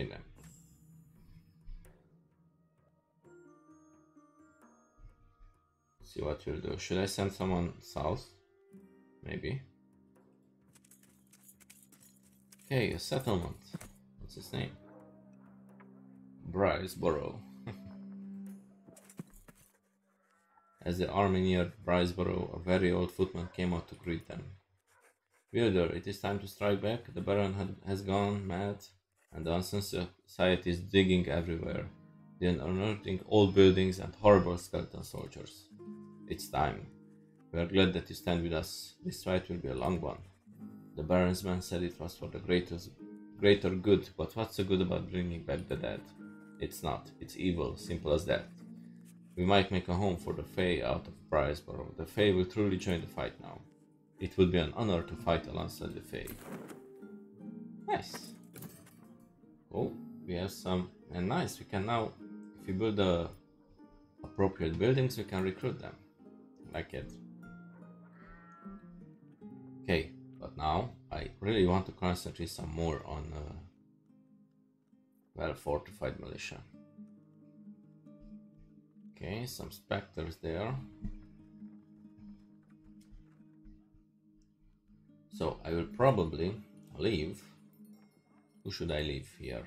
Okay, now. See what we'll do. Should I send someone south? Maybe. Okay, a settlement. What's his name? Briceborough. As the army neared Briceborough, a very old footman came out to greet them. Builder, it is time to strike back. The Baron has gone mad, and the Onsen Society is digging everywhere. They are unearthing old buildings and horrible skeleton soldiers. It's time. We are glad that you stand with us. This fight will be a long one. The Baron's man said it was for the greater good, but what's so good about bringing back the dead? It's not. It's evil. Simple as that. We might make a home for the Fae out of Briceborough. The Fae will truly join the fight now. It would be an honor to fight alongside the Fae. Nice. Oh, we have some... And nice, we can now... If we build the appropriate buildings, we can recruit them. Like it. Okay, but now I really want to concentrate some more on... well, fortified militia. Okay, some specters there. So I will probably leave. Who should I leave here?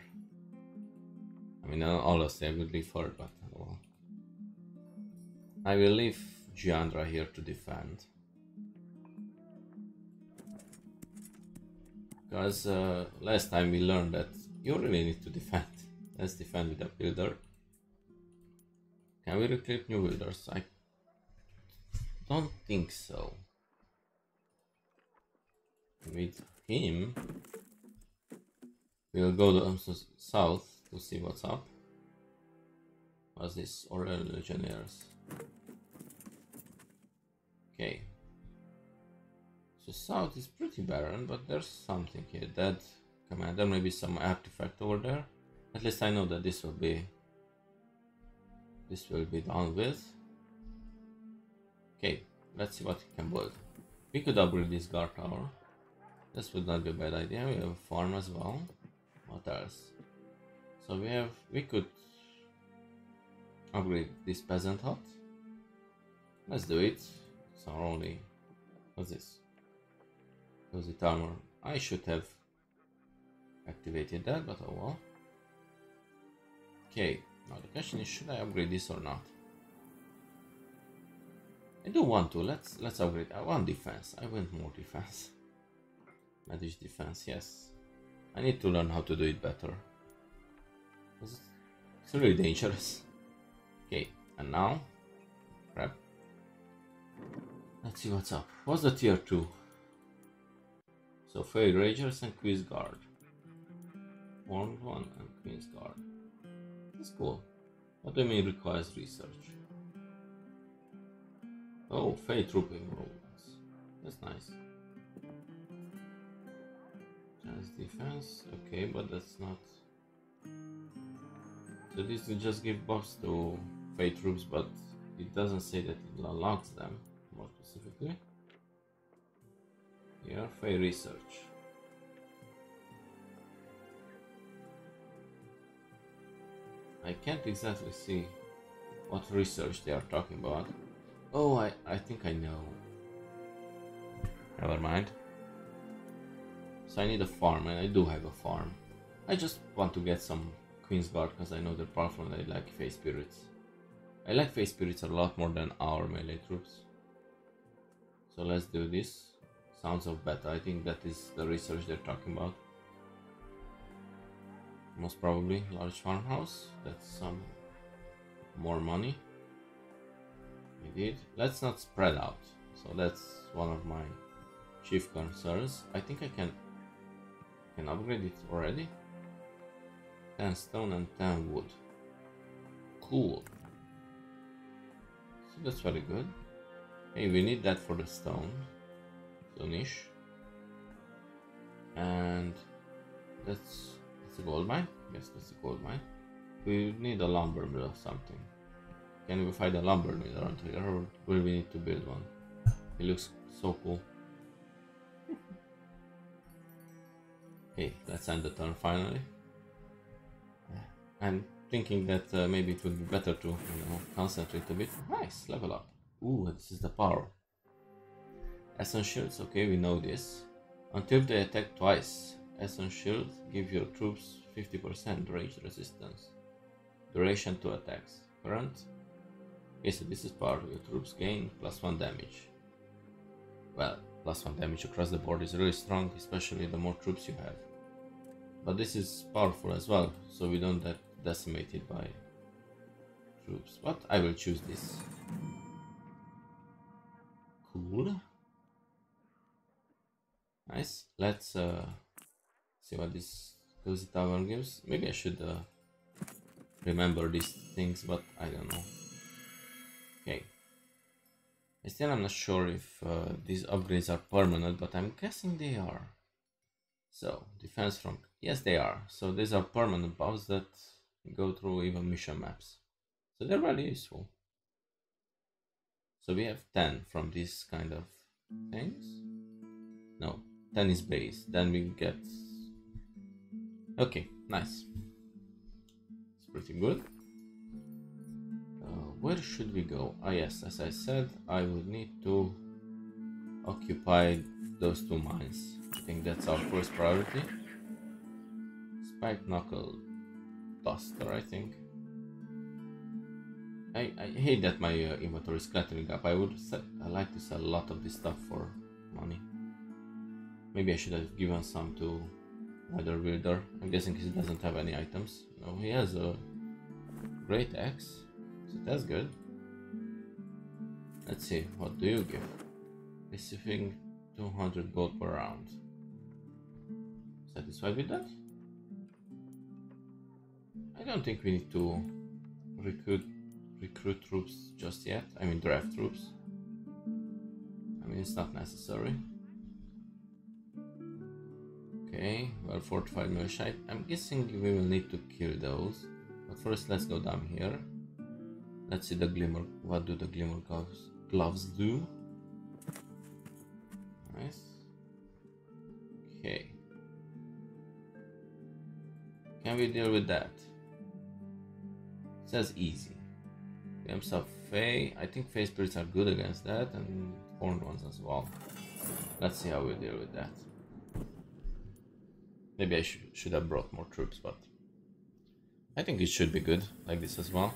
I mean, honestly, I would leave her, but well, I will leave Giandra here to defend. Because last time we learned that you really need to defend. Let's defend with a builder. Can we recruit new builders? I don't think so. With him, we'll go to south to see what's up. What's this? Aurelian legionnaires. Okay. So south is pretty barren, but there's something here. Dead commander, maybe some artifact over there. At least I know that this will be. This will be done with. Okay, let's see what we can build. We could upgrade this guard tower. This would not be a bad idea. We have a farm as well. What else? So we could upgrade this peasant hut. Let's do it. It's our only. What's this? Closet armor. I should have activated that, but oh well. Okay. Now the question is, should I upgrade this or not? I do want to. Let's upgrade. I want defense. I want more defense. Manage defense, yes. I need to learn how to do it better. It's really dangerous. Okay, and now, crap. Let's see what's up. What's the tier 2? So Fae Ragers and Queen's Guard. Formed 1 and Queen's Guard. That's cool. What do you mean requires research? Oh, Fae Trooping Rules. That's nice. That's defense. Okay, but that's not. So this will just give buffs to Fae troops, but it doesn't say that it unlocks them more specifically. Yeah, Fae Research. I can't exactly see what research they are talking about. Oh, I think I know. Never mind. So I need a farm, and I do have a farm. I just want to get some Queen's Guard because I know they're powerful and I like Fae Spirits. I like Fae Spirits a lot more than our melee troops. So let's do this. Sounds of Beta, I think that is the research they're talking about. Most probably large farmhouse. That's some more money. Indeed. Let's not spread out. So that's one of my chief concerns. I think I can upgrade it already. 10 stone and 10 wood. Cool. So that's very good. Hey, we need that for the stone. So niche. And that's a gold mine. Yes, that's a gold mine. We need a lumber mill or something. Can we find a lumber mill around here, or will we need to build one? It looks so cool. Okay, let's end the turn finally. I'm thinking that maybe it would be better to, concentrate a bit. Nice, level up. Ooh, this is the power. Essence shields, okay, we know this. Until they attack twice, Essence shields give your troops 50% range resistance. Duration 2 attacks. Current? Okay, so this is power. Your troops gain +1 damage. Well, +1 damage across the board is really strong, especially the more troops you have. But this is powerful as well, so we don't get decimated by troops. But I will choose this. Cool. Nice. Let's see what this cozy tower gives. Maybe I should remember these things, but I don't know. Okay. Still, I'm not sure if these upgrades are permanent, but I'm guessing they are. So, defense from... Yes, they are. So, these are permanent buffs that go through even mission maps. So, they're really useful. So, we have 10 from these kind of things. No, 10 is base. Then we get... Okay, nice. It's pretty good. Where should we go? Ah, yes, as I said, I would need to occupy those two mines. I think that's our first priority. Spike Knuckle Duster, I think. I hate that my inventory is cluttering up. I like to sell a lot of this stuff for money. Maybe I should have given some to Weather Builder. I'm guessing he doesn't have any items. No, he has a great axe, so that's good. Let's see, what do you give? Receiving 200 gold per round. Satisfied with that? I don't think we need to recruit troops just yet. I mean, draft troops. I mean, it's not necessary. Okay, well, fortified militia. I'm guessing we will need to kill those. But first, let's go down here. Let's see the glimmer. What do the glimmer gloves do? Nice. Okay. Can we deal with that? It says easy. Games of Fae. I think Fae spirits are good against that, and horned ones as well. Let's see how we deal with that. Maybe I should have brought more troops, but I think it should be good like this as well.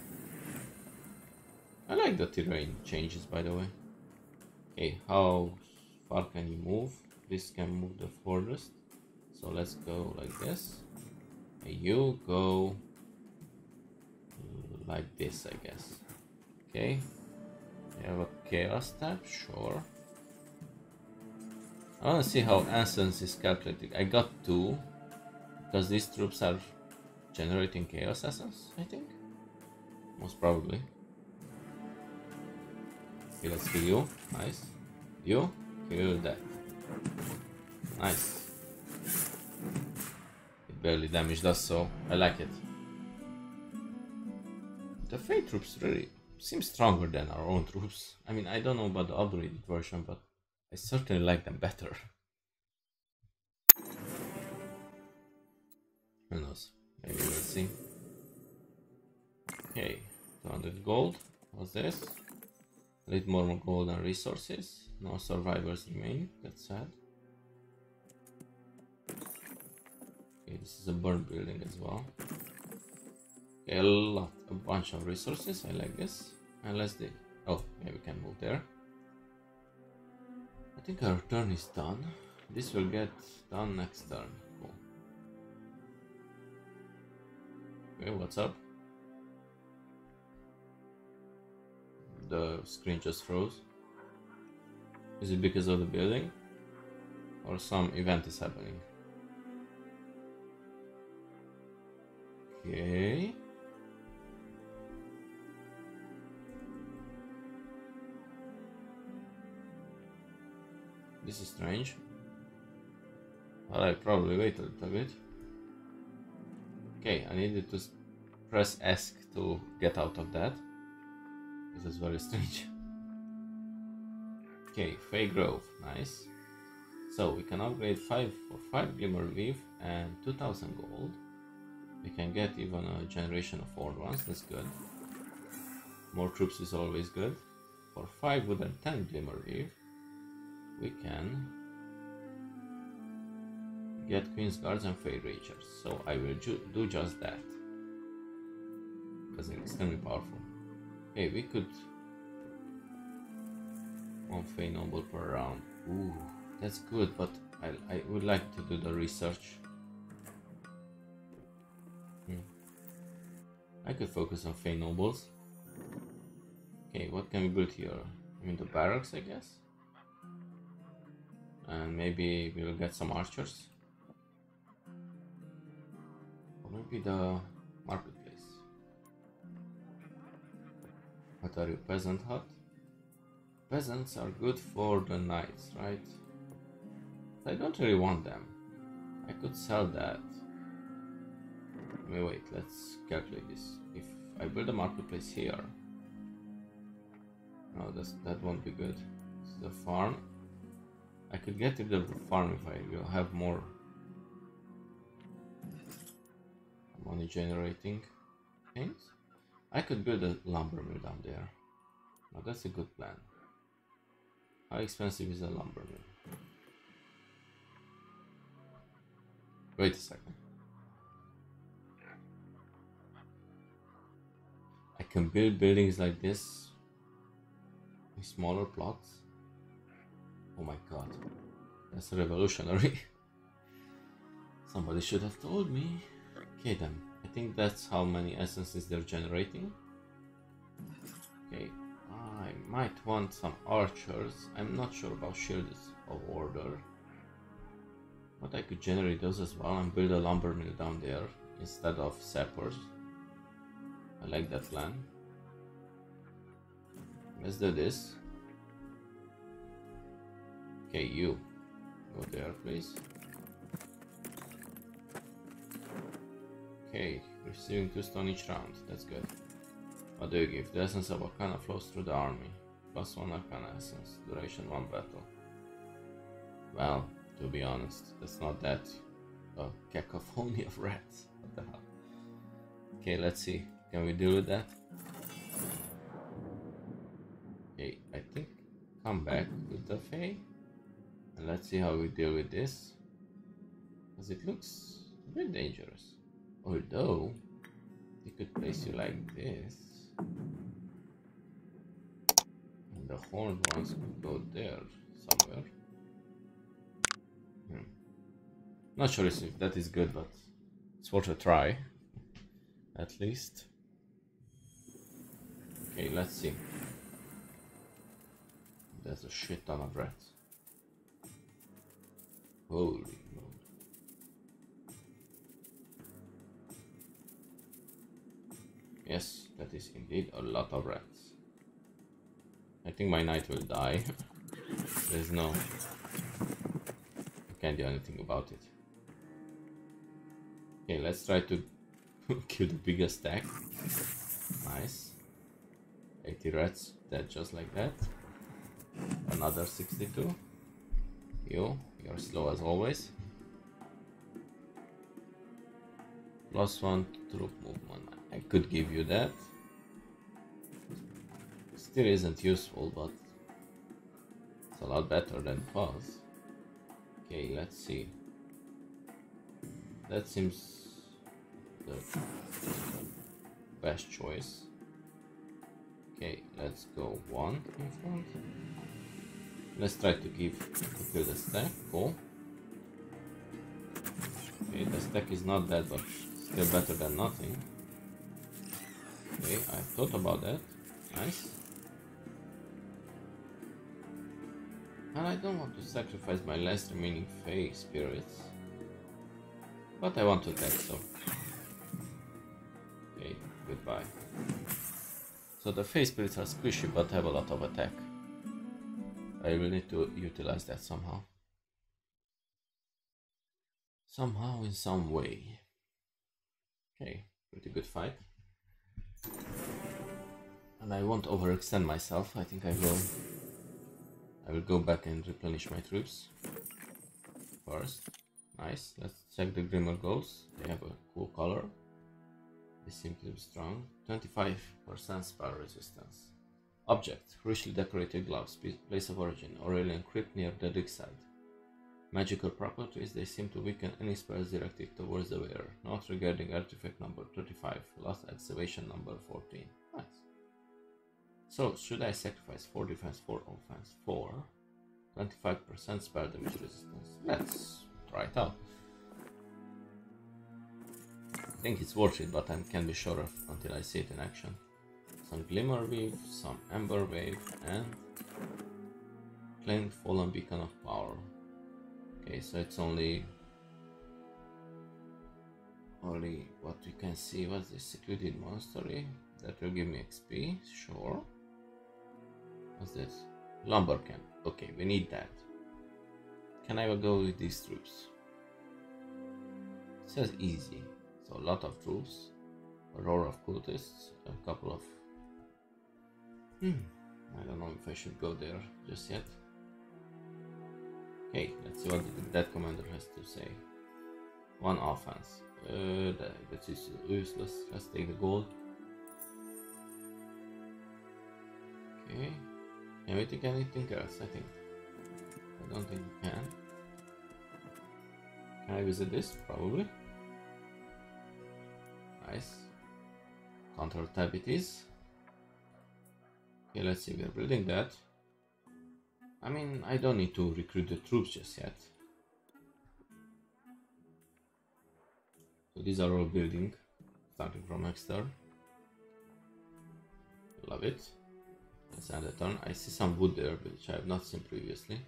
I like the terrain changes, by the way. Okay, how far can you move? This can move the forest. So let's go like this. And you go like this, I guess. Okay. You have a chaos tab, sure. I wanna see how Anson's is calculated. I got 2 because these troops are generating chaos essence, I think. Most probably. Okay, let's kill you. Nice. You kill that. Nice. It barely damaged us, so I like it. The Fae troops really seem stronger than our own troops. I mean, I don't know about the upgraded version, but I certainly like them better. Who knows? Maybe we'll see. Okay, 200 gold. What's this? A little more gold and resources. No survivors remain. That's sad. Okay, this is a burnt building as well. Okay, a bunch of resources. I like this. And let's do. Oh, yeah, we can move there. I think our turn is done. This will get done next turn. Cool. Okay, what's up? The screen just froze. Is it because of the building? Or some event is happening? Okay. This is strange. Well, I probably waited a little bit. Okay, I needed to press ESC to get out of that. This is very strange. Okay, Fae Grove, nice. So we can upgrade 5 for 5 Glimmer Weave and 2000 gold. We can get even a generation of old ones, that's good. More troops is always good. For 5 wood and 10 Glimmer Weave, we can get Queen's Guards and Fae Ragers. So I will do just that, because it's extremely powerful. Hey, we could... one Fae Noble per round. Ooh, that's good, but I would like to do the research. I could focus on Fae Nobles. Okay, what can we build here? I mean, the barracks, I guess. And maybe we will get some archers. Or maybe the marketplace. What are you, peasant hut? Peasants are good for the knights, right? But I don't really want them. I could sell that. Wait, let's calculate this. If I build a marketplace here, no, that won't be good. This is a farm. I could get rid of the farm if I will have more money generating things. I could build a lumber mill down there. Now that's a good plan. How expensive is a lumber mill? Wait a second. I can build buildings like this with smaller plots. Oh my god, that's revolutionary. Somebody should have told me. Okay then, I think that's how many essences they're generating. Okay, I might want some archers. I'm not sure about shields of order, but I could generate those as well and build a lumber mill down there instead of sappers. I like that plan. Let's do this. Okay, you go there, please. Okay, receiving 2 stone each round. That's good. What do you give? The essence of Arcana flows through the army. +1 Arcana essence. Duration 1 battle. Well, to be honest, that's not that cacophony of rats. What the hell? Okay, let's see. Can we deal with that? Okay, I think come back with the Fae and let's see how we deal with this, because it looks a bit dangerous. Although they could place you like this, and the horned ones could go there somewhere. Not sure if that is good, but it's worth a try, at least. Okay, let's see. There's a shit ton of rats. Holy moly. Yes, that is indeed a lot of rats. I think my knight will die. There's no... I can't do anything about it. Okay, let's try to kill the biggest stack. Nice. 80 rats, dead just like that. Another 62. You're slow as always. +1 troop movement. I could give you that. Still isn't useful, but it's a lot better than pause. Okay, let's see. That seems the best choice. Okay, let's go 1 in front. Let's try to kill the stack. Cool. Okay, the stack is not dead, but still better than nothing. Okay, I thought about that. Nice. And I don't want to sacrifice my last remaining Fae spirits, but I want to attack, so... okay, goodbye. So the Fae spirits are squishy but have a lot of attack. I will need to utilize that somehow. Somehow, in some way. Okay, pretty good fight. And I won't overextend myself. I think I will. I will go back and replenish my troops first. Nice. Let's check the Grimoire golds. They have a cool color. is simply strong. 25% spell resistance. Object: richly decorated gloves. Place of origin: Aurelian crypt near the dig site. Magical properties: they seem to weaken any spells directed towards the wearer. Not regarding artifact number 35. Lost excavation number 14. Nice. So should I sacrifice 4 defense, 4 offense, 4? 25% spell damage resistance. Let's try it out. I think it's worth it, but I can't be sure of until I see it in action. Some Glimmer Weave, some Ember Wave, and Claimed Fallen Beacon of Power. Okay, so it's only what we can see was the secluded monastery. That will give me XP, sure. What's this? Lumber camp. Okay, we need that. Can I go with these troops? It says easy. So a lot of troops, a roar of cultists, a couple of... I don't know if I should go there just yet. Okay, let's see what that commander has to say. One offense. That's useless. Let's take the gold. Okay. Can we take anything else? I don't think we can. Can I visit this? Probably. Nice. Control tab it is. Okay, let's see, we're building that. I mean, I don't need to recruit the troops just yet. So these are all building, starting from next turn. Love it. Let's end the turn. I see some wood there, which I have not seen previously.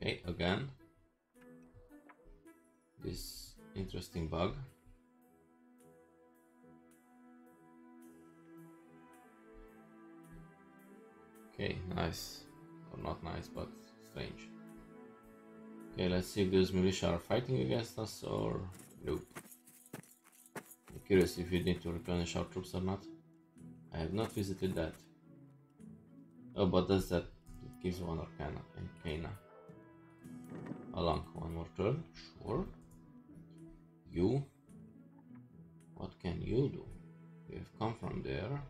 Okay, again. This interesting bug. Okay, nice. Or not nice, but strange. Okay, let's see if those militia are fighting against us or... Nope. I'm curious if we need to replenish our troops or not. I have not visited that. Oh, but does that... It gives one Arcana and Cana. Along, one more turn, sure. You. What can you do? We have come from there.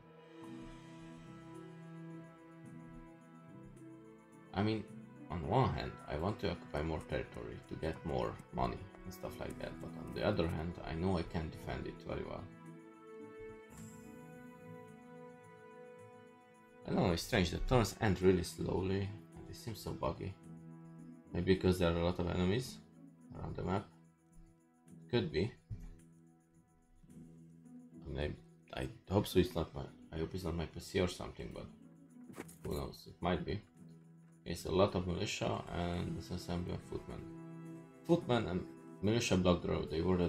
I mean, on one hand, I want to occupy more territory to get more money and stuff like that, but on the other hand, I know I can defend it very well. I don't know, it's strange, the turns end really slowly, and it seems so buggy. Maybe because there are a lot of enemies around the map. Could be. I mean, I hope so. It's not my... I hope it's not my PC or something, but who knows, it might be. It's a lot of militia and this assembly of footmen. Footmen and militia block the road. They were the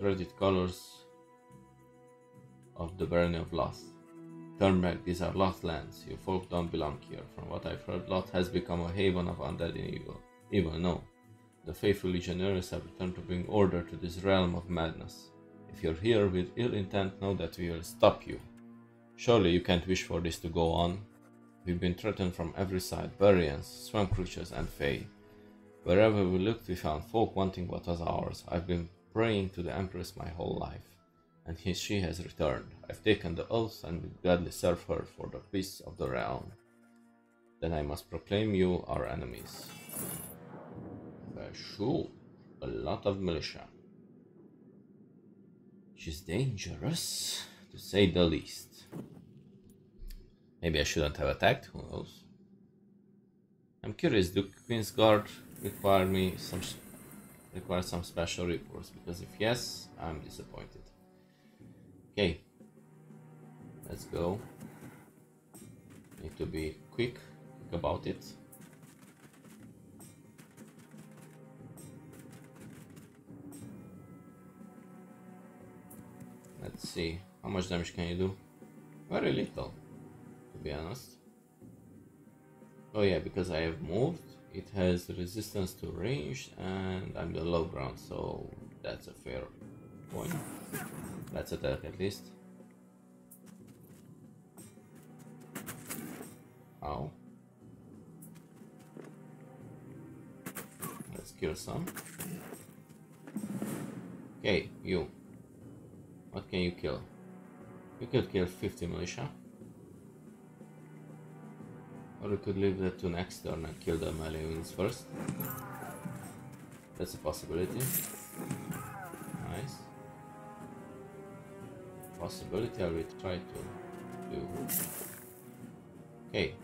dreaded colors of the Barony of Loth. Turn back, these are Loth lands. You folk don't belong here. From what I've heard, Loth has become a haven of undead and evil. No. The faithful legionaries have returned to bring order to this realm of madness. If you're here with ill intent, know that we will stop you. Surely you can't wish for this to go on. We've been threatened from every side, variants, swamp creatures and fae. Wherever we looked we found folk wanting what was ours. I've been praying to the Empress my whole life, and she has returned. I've taken the oath and will gladly serve her for the peace of the realm. Then I must proclaim you our enemies. Sure, a lot of militia. She's dangerous, to say the least. Maybe I shouldn't have attacked, who knows. I'm curious, do Queen's Guard require some special reports? Because if yes, I'm disappointed. Okay. Let's go. Need to be quick about it. Let's see, how much damage can you do? Very little. Be honest. Oh yeah, because I have moved, it has resistance to range and I'm the low ground, so that's a fair point. Let's attack at least. Ow. Let's kill some. Okay, you. What can you kill? You could kill 50 militia. Or you could leave that to next turn and kill the melee units first. That's a possibility. Nice. Possibility I will try to do. Okay.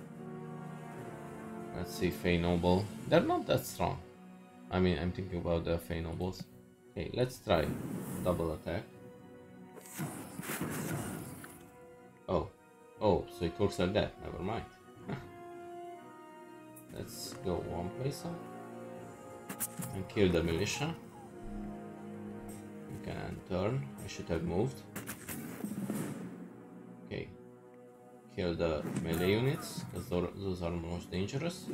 Let's see, Fae Noble. They're not that strong. I mean, I'm thinking about the Fae Nobles. Okay, let's try double attack. Oh. Oh, so it works like that. Never mind. Let's go one place up and kill the militia. You can turn. I should have moved. Okay. Kill the melee units, because those are most dangerous.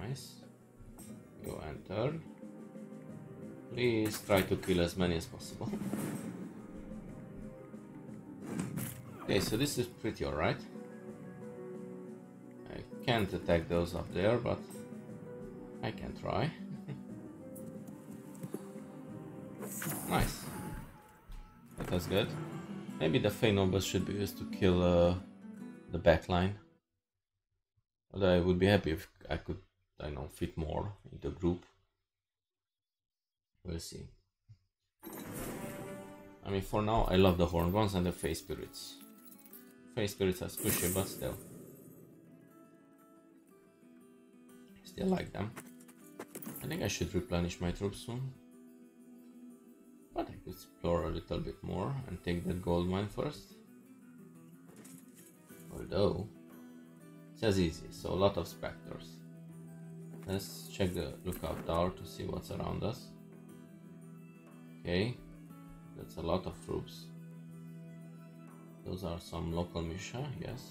Nice. Go and turn. Please try to kill as many as possible. Okay, so this is pretty alright. I can't attack those up there, but I can try. Nice. That was good. Maybe the Fae Nobles should be used to kill the backline. Although I would be happy if I could, I don't know, fit more in the group. We'll see. I mean, for now, I love the Hornbones and the Fae Spirits. Fae Spirits are squishy, but still. Still like them. I think I should replenish my troops soon. But I could explore a little bit more and take that gold mine first. Although, it says easy, so a lot of specters. Let's check the lookout tower to see what's around us. Okay, that's a lot of troops. Those are some local militia, yes.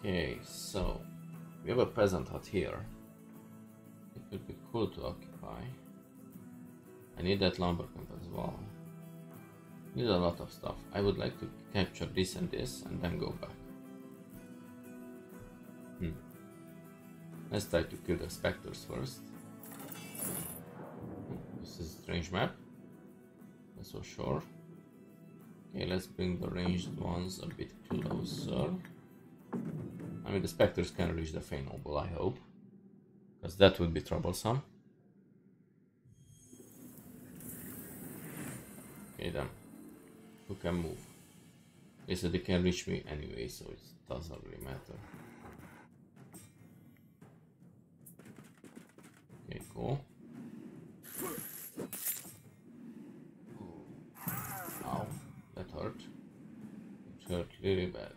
Okay, so we have a peasant hut here. It would be cool to occupy. I need that lumber camp as well. Need a lot of stuff. I would like to capture this and this and then go back. Let's try to kill the specters first. This is a strange map, that's for sure. Okay, let's bring the ranged ones a bit closer. I mean, the specters can reach the Fae Noble, I hope, because that would be troublesome. Okay, then, who can move? Okay, so they can reach me anyway, so it doesn't really matter. Okay, cool. Ow, that hurt. It hurt really bad.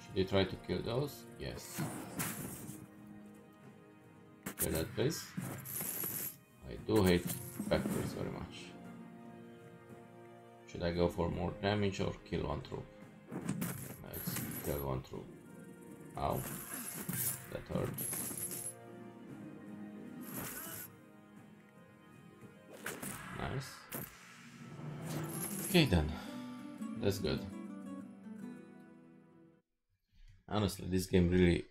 Should they try to kill those? Yes. Kill that place. I do hate specters very much. Should I go for more damage or kill one troop? Let's kill one troop. Ow, that hurt. Nice. Okay then, that's good. Honestly, this game really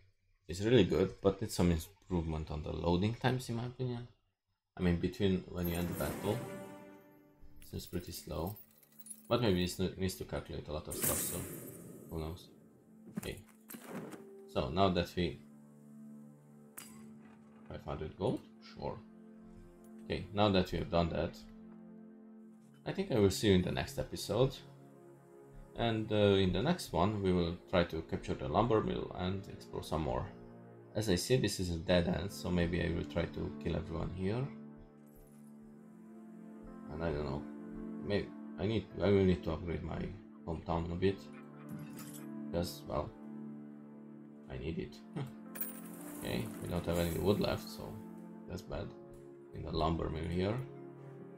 is really good, but it's some improvement on the loading times in my opinion. I mean, between when you end the battle, it's pretty slow. But maybe it needs to calculate a lot of stuff, so who knows. Okay, so now that we 500 gold, sure. Okay, now that we have done that, I think I will see you in the next episode, and in the next one we will try to capture the lumber mill and explore some more. As I see, this is a dead end, so maybe I will try to kill everyone here, and I don't know, maybe I will need to upgrade my hometown a bit, because, well, I need it. Okay, we don't have any wood left, so that's bad. In the lumber mill here,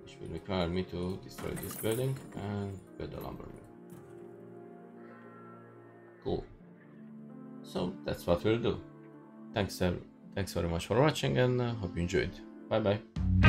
which will require me to destroy this building and build the lumber mill. Cool. So that's what we'll do. Thanks very much for watching, and hope you enjoyed. Bye bye.